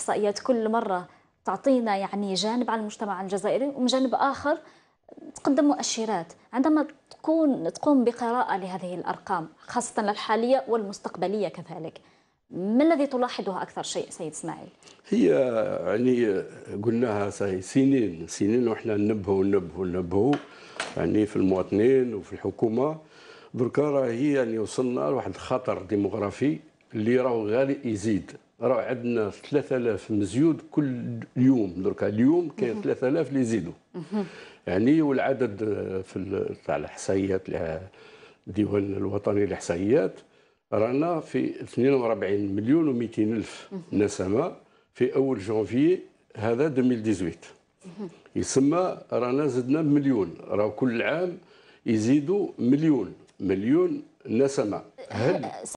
الاحصائيات كل مره تعطينا يعني جانب على المجتمع الجزائري، ومن جانب اخر تقدم مؤشرات. عندما تقوم بقراءه لهذه الارقام خاصه الحاليه والمستقبليه كذلك، ما الذي تلاحظه اكثر شيء سيد اسماعيل؟ هي يعني قلناها صحيح سنين سنين وحنا ننبهوا يعني في المواطنين وفي الحكومه. دركا راهي يعني وصلنا لواحد الخطر ديموغرافي اللي راهو غالي يزيد، راهو عندنا 3000 مزيود كل يوم. دركا اليوم كاين 3000 اللي يزيدوا يعني. والعدد في تاع الاحصائيات الديوان الوطني للاحصائيات رانا في 42 مليون و200 الف نسمه في اول جانفي هذا 2018 يسمى رانا زدنا مليون. راهو كل عام يزيدوا مليون نسمه. هل